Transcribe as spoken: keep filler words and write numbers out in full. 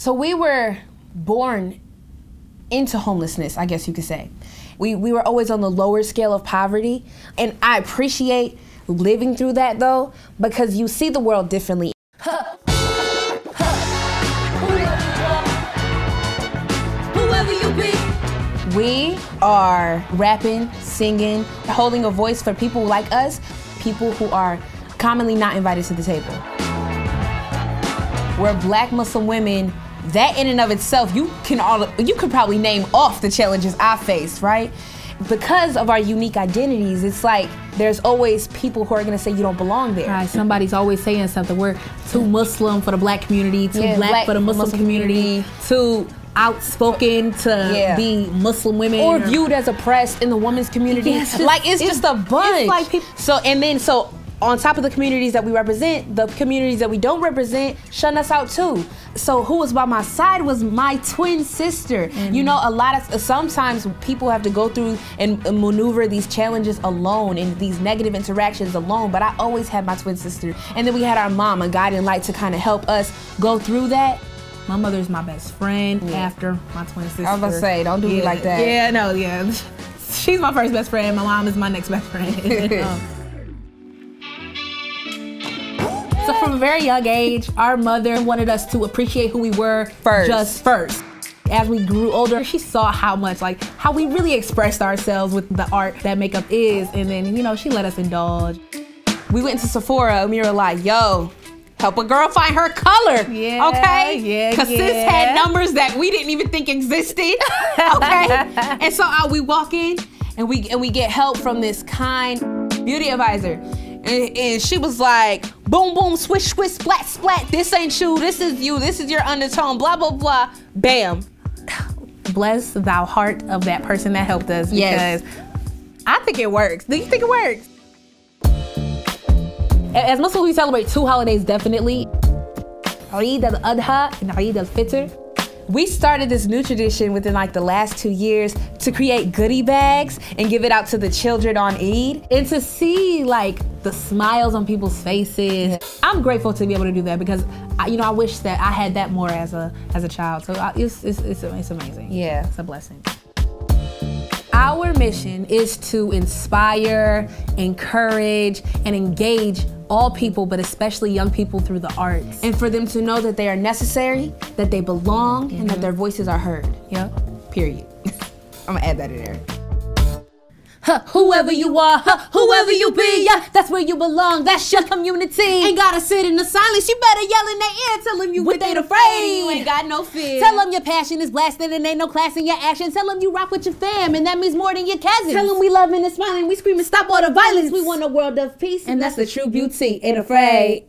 So we were born into homelessness, I guess you could say. We, we were always on the lower scale of poverty. And I appreciate living through that, though, because you see the world differently. Huh. Huh. Whoever you be. We are rapping, singing, holding a voice for people like us, people who are commonly not invited to the table. We're black Muslim women. That in and of itself, you can all, you could probably name off the challenges I faced, right? Because of our unique identities, it's like there's always people who are gonna say you don't belong there. Right, somebody's always saying something. We're too Muslim for the black community, too yeah, black, black for the Muslim, Muslim community, community, too outspoken to yeah. be Muslim women. Or viewed as oppressed in the women's community. Yes, like it's, it's just a bunch. It's like people. So, and then, so, on top of the communities that we represent, the communities that we don't represent shun us out too. So who was by my side was my twin sister. Mm-hmm. You know, a lot of, sometimes people have to go through and maneuver these challenges alone and these negative interactions alone, but I always had my twin sister. And then we had our mom, a guiding light to kind of help us go through that. My mother's my best friend yeah. after my twin sister. I was gonna say, don't do yeah. me like that. Yeah, no, yeah. She's my first best friend. My mom is my next best friend. um, So from a very young age, our mother wanted us to appreciate who we were first. Just first. As we grew older, she saw how much, like, how we really expressed ourselves with the art that makeup is, and then, you know, she let us indulge. We went to Sephora, and we were like, yo, help a girl find her color, yeah, okay? Yeah, Cause yeah. sis had numbers that we didn't even think existed, okay? And so uh, we walk in, and we, and we get help from this kind beauty advisor. And, and she was like, boom, boom, swish, swish, splat, splat. This ain't you, this is you, this is your undertone, blah, blah, blah, bam. Bless thou heart of that person that helped us, because yes. I think it works. Do you think it works? As Muslims, we celebrate two holidays, definitely. Eid al-Adha and Eid al-Fitr. We started this new tradition within like the last two years to create goodie bags and give it out to the children on Eid. And to see like the smiles on people's faces. I'm grateful to be able to do that because, I, you know, I wish that I had that more as a as a child. So I, it's, it's, it's, it's amazing. Yeah. It's a blessing. Our mission is to inspire, encourage, and engage all people, but especially young people through the arts. And for them to know that they are necessary, that they belong, mm-hmm. and that their voices are heard. Yep. Period. I'm gonna add that in there. Huh, whoever you are, huh, whoever you be, yeah, that's where you belong, that's your community. Ain't gotta sit in the silence, you better yell in their ear, tell them you what ain't afraid, you ain't got no fear. Tell them your passion is blasting and ain't no class in your action. Tell them you rock with your fam and that means more than your cousins. Tell them we loving and smiling, we screaming stop all the violence. We want a world of peace and, and that's, that's the true beauty, ain't afraid.